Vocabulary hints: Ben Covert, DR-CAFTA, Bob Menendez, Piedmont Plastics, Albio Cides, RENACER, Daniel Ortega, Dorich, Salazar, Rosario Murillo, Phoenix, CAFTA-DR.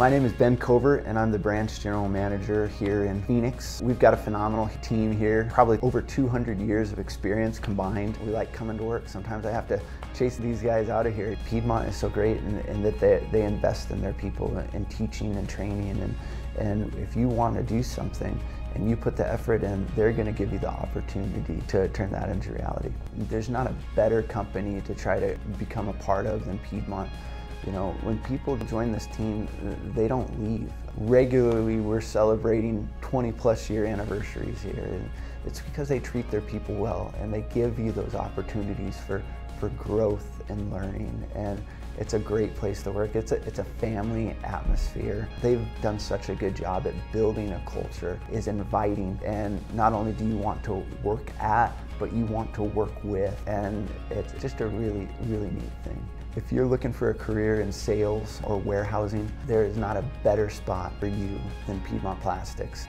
My name is Ben Covert and I'm the branch general manager here in Phoenix. We've got a phenomenal team here, probably over 200 years of experience combined. We like coming to work. Sometimes I have to chase these guys out of here. Piedmont is so great in that they invest in their people and teaching and training. And if you want to do something and you put the effort in, they're going to give you the opportunity to turn that into reality. There's not a better company to try to become a part of than Piedmont. You know, when people join this team, they don't leave. Regularly, we're celebrating 20-plus-year anniversaries here. And it's because they treat their people well, and they give you those opportunities for growth and learning. And it's a great place to work. It's a family atmosphere. They've done such a good job at building a culture, is inviting, and not only do you want to work at, but you want to work with. And it's just a really, really neat thing. If you're looking for a career in sales or warehousing, there is not a better spot for you than Piedmont Plastics.